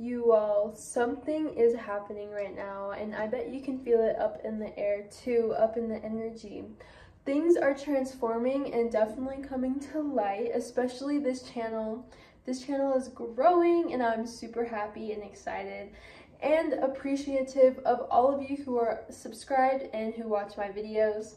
You all, something is happening right now, and I bet you can feel it up in the air too, up in the energy. Things are transforming and definitely coming to light, especially this channel. This channel is growing, and I'm super happy and excited and appreciative of all of you who are subscribed and who watch my videos.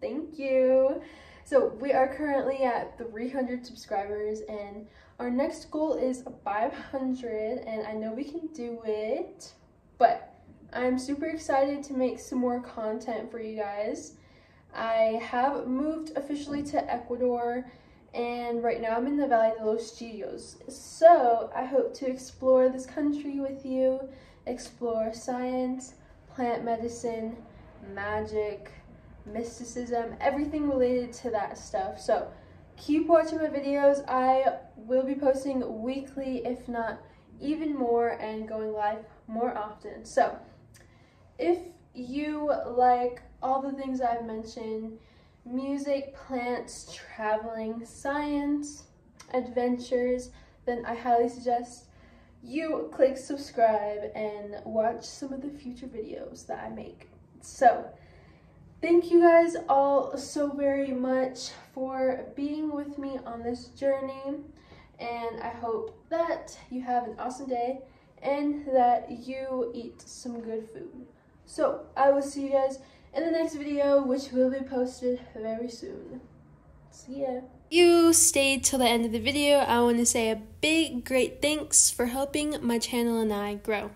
Thank you. So we are currently at 300 subscribers, and our next goal is 500, and I know we can do it, but I'm super excited to make some more content for you guys. I have moved officially to Ecuador, and right now I'm in the Valle de los Chillos. So I hope to explore this country with you, explore science, plant medicine, magic, mysticism, everything related to that stuff. So keep watching my videos. I will be posting weekly, if not even more, and going live more often. So if you like all the things I've mentioned, music, plants, traveling, science, adventures, then I highly suggest you click subscribe and watch some of the future videos that I make. So thank you guys all so very much for being with me on this journey, and I hope that you have an awesome day and that you eat some good food. So I will see you guys in the next video, which will be posted very soon. See ya. You stayed till the end of the video. I want to say a big, great thanks for helping my channel and I grow.